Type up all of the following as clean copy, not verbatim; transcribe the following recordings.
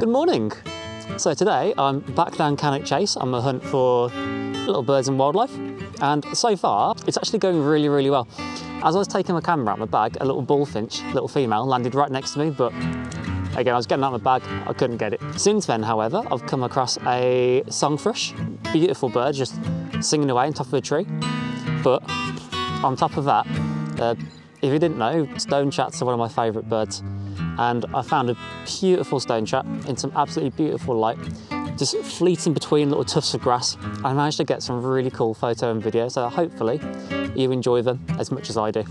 Good morning. So today I'm back down Cannock Chase. I'm on a hunt for little birds and wildlife, and so far it's actually going really well. As I was taking my camera out of my bag, a little bullfinch, little female, landed right next to me, but again, I was getting out of my bag, I couldn't get it. Since then, however, I've come across a song thrush, beautiful bird, just singing away on top of a tree. But on top of that, if you didn't know, stonechats are one of my favourite birds. And I found a beautiful stonechat in some absolutely beautiful light, just fleeting between little tufts of grass. I managed to get some really cool photo and video, so hopefully you enjoy them as much as I do.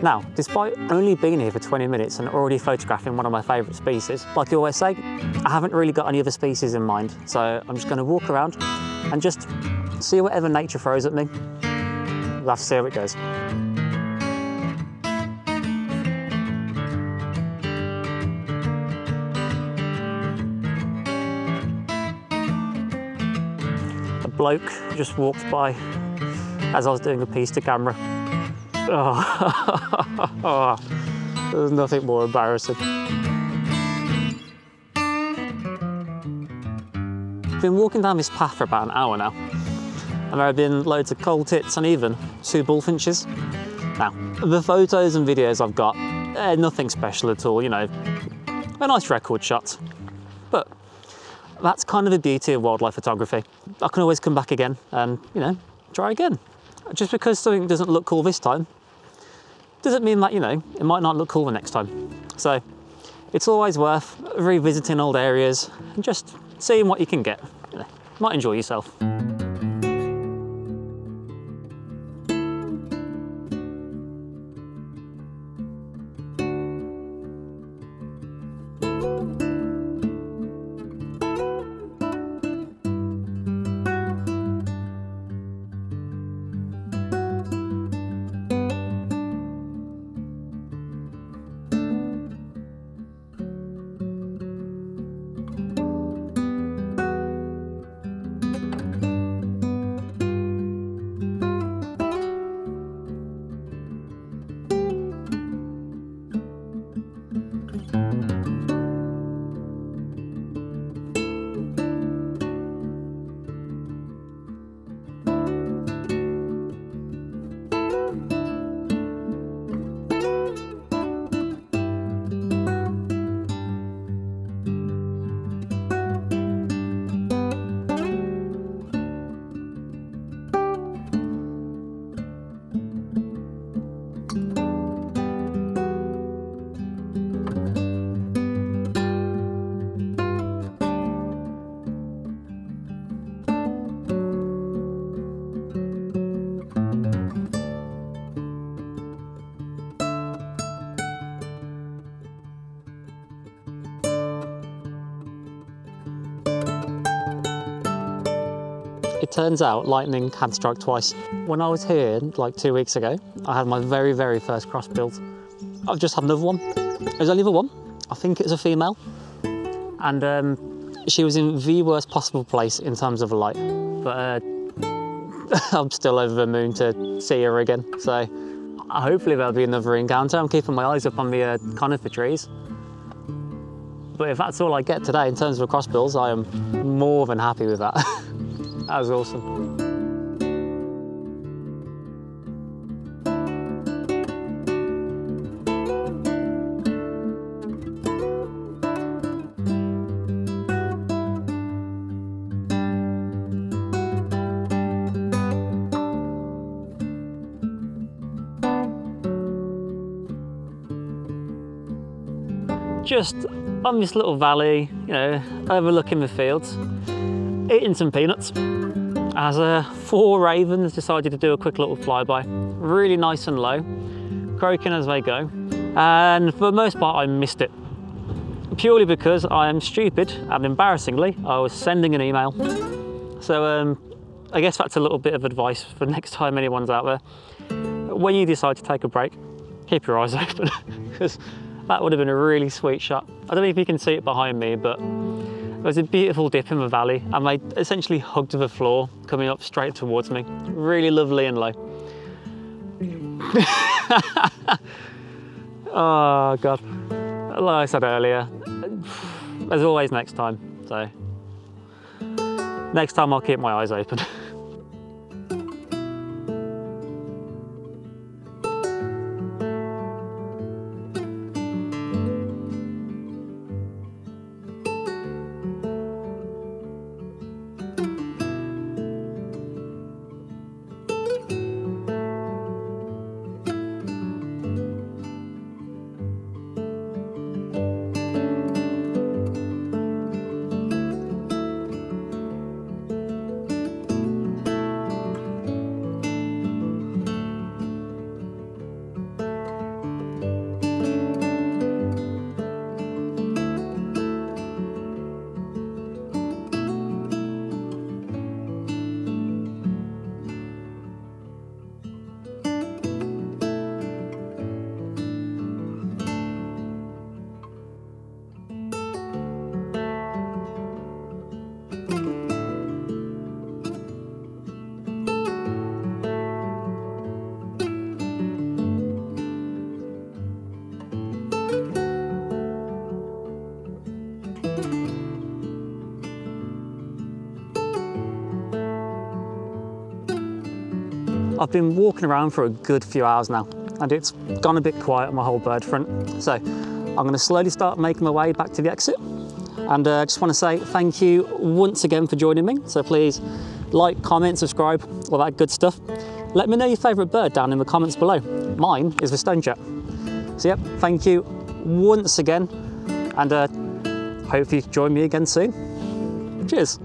Now, despite only being here for 20 minutes and already photographing one of my favourite species, like you always say, I haven't really got any other species in mind, so I'm just going to walk around and just see whatever nature throws at me. We'll have to see how it goes. A bloke just walked by as I was doing a piece to camera. Oh, there's nothing more embarrassing. I've been walking down this path for about an hour now, and there have been loads of coal tits and even two bullfinches. Now, the photos and videos I've got, nothing special at all, you know, they're nice record shots. But that's kind of the beauty of wildlife photography. I can always come back again and, you know, try again. Just because something doesn't look cool this time, doesn't mean that, you know, it might not look cool the next time. So it's always worth revisiting old areas and just seeing what you can get. You know, might enjoy yourself. It turns out lightning can strike twice. When I was here like 2 weeks ago, I had my very first crossbill. I've just had another one. There's only the one. I think it was a female. And she was in the worst possible place in terms of light. But I'm still over the moon to see her again. So hopefully there'll be another encounter. I'm keeping my eyes up on the conifer trees. But if that's all I get today in terms of crossbills, I am more than happy with that. That was awesome. Just on this little valley, you know, overlooking the fields, eating some peanuts. as four ravens decided to do a quick little flyby, really nice and low, croaking as they go, and for the most part I missed it, purely because I am stupid and embarrassingly I was sending an email. So I guess that's a little bit of advice for next time anyone's out there. When you decide to take a break, keep your eyes open, because that would have been a really sweet shot. I don't know if you can see it behind me, but there was a beautiful dip in the valley and they essentially hugged the floor coming up straight towards me. Really lovely and low. Oh God. Like I said earlier, there's always next time, so next time I'll keep my eyes open. I've been walking around for a good few hours now and it's gone a bit quiet on my whole bird front, so I'm going to slowly start making my way back to the exit. And I just want to say thank you once again for joining me, so please like, comment, subscribe, all that good stuff. Let me know your favourite bird down in the comments below. Mine is the stonechat. So yep, thank you once again and hope you join me again soon. Cheers!